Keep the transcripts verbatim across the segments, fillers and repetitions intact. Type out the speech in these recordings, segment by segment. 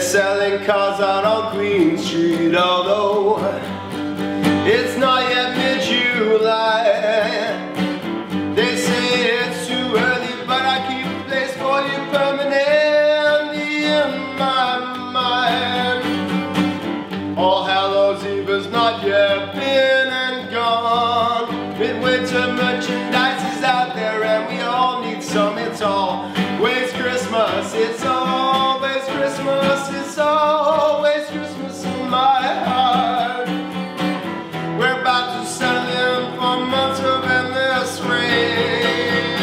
They're selling cars on Old Queen Street, although it's not yet mid-July. They say it's too early, but I keep a place for you permanently in my mind. All Hallows Eve has not yet been and gone. Midwinter merchandise is out there and we all need some. It's always Christmas, it's always Christmas, it's always Christmas in my heart. We're about to settle in for months of endless rain,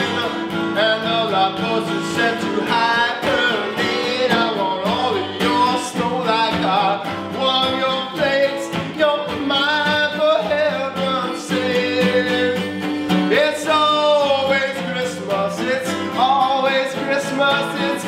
and all our clothes are set to hide the need. I want all of your snow like I want your plates, your mine, for heaven's sake. It's always Christmas, it's always Christmas, it's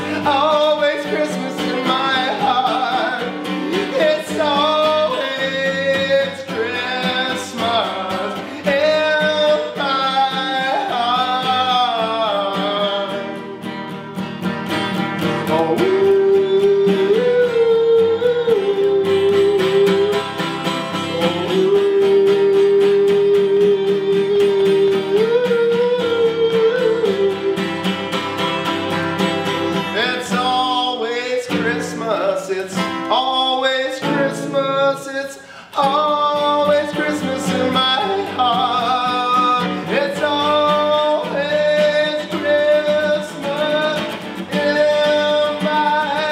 always Christmas in my heart. It's always Christmas in my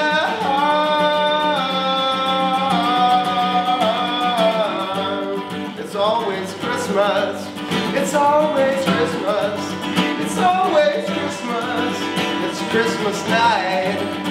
heart. Oh, it's always Christmas, it's always Christmas in my heart. It's always Christmas in my heart. It's always Christmas, it's always Christmas, it's always Christmas, it's Christmas night.